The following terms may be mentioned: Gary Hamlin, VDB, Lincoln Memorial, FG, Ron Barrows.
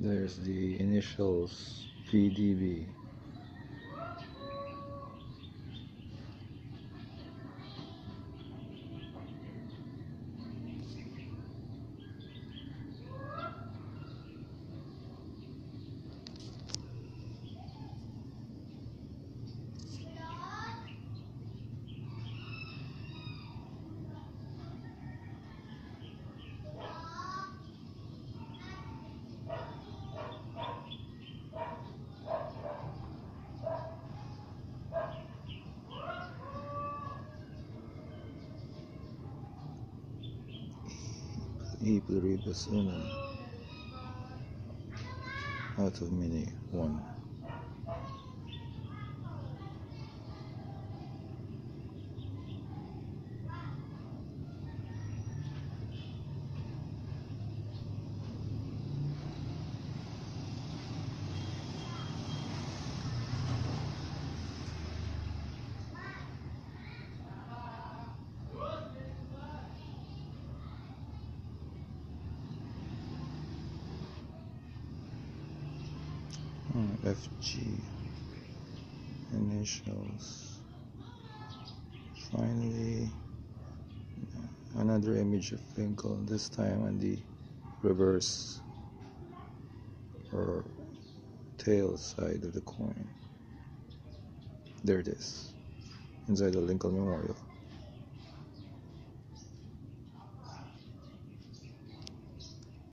There's the initials VDB. E pluribus unum out of many, one. FG, initials. Finally, another image of Lincoln, this time on the reverse or tail side of the coin. There it is, inside the Lincoln Memorial.